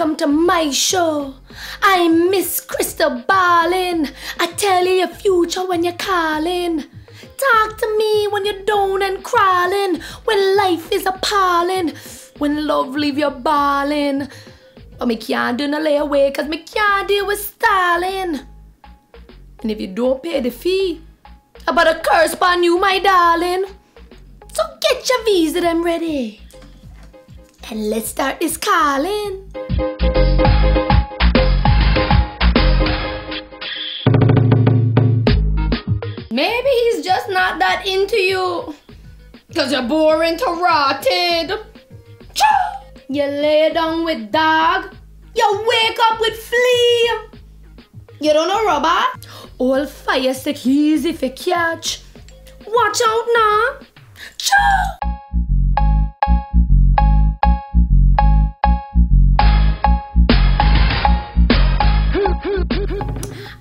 welcome to my show. I'm Miss Crystal Ballin. I tell you your future when you're calling. Talk to me when you're down and crawling, when life is appalling, when love leave you ballin'. But me can't do no layaway, cause me can't deal with stalling. And if you don't pay the fee, I better curse upon you, my darling. So get your visa them ready, and let's start this calling. Maybe he's just not that into you, cause you're boring to rotted. You lay down with dog, you wake up with flea. You don't know robot? All fire stick easy for catch. Watch out now.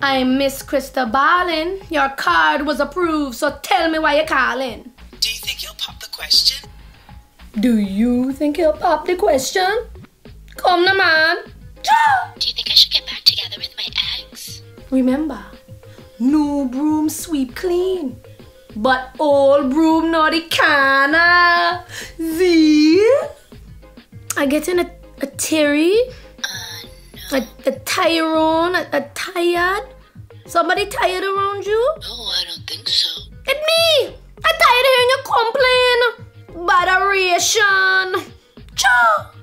I'm Miss Crystal Ballin. Your card was approved, so tell me why you're calling. Do you think he'll pop the question? Do you think he'll pop the question? Come now, man. Do you think I should get back together with my ex? Remember, no broom sweep clean, but all broom naughty canna. See? I get in a Terry, no. a Tyrone, a tired. Somebody tired around you? No, I don't think so. It's me. I tired of hearing you complain. Botheration. Chow.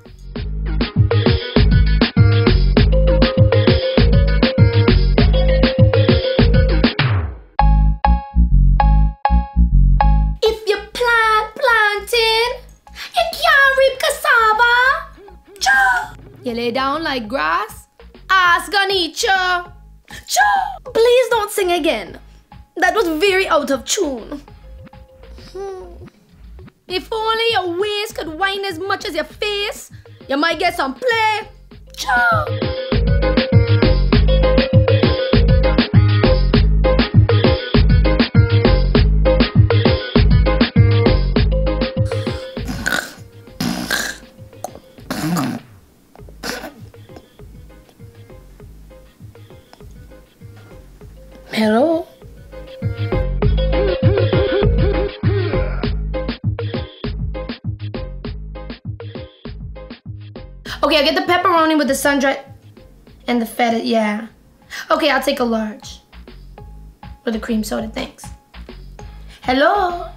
You lay down like grass, ass gonna eat ya. Please don't sing again. That was very out of tune. If only your waist could whine as much as your face, you might get some play. Hello? Okay, I'll get the pepperoni with the sun-dried and the feta, yeah. Okay, I'll take a large with the cream soda, thanks. Hello?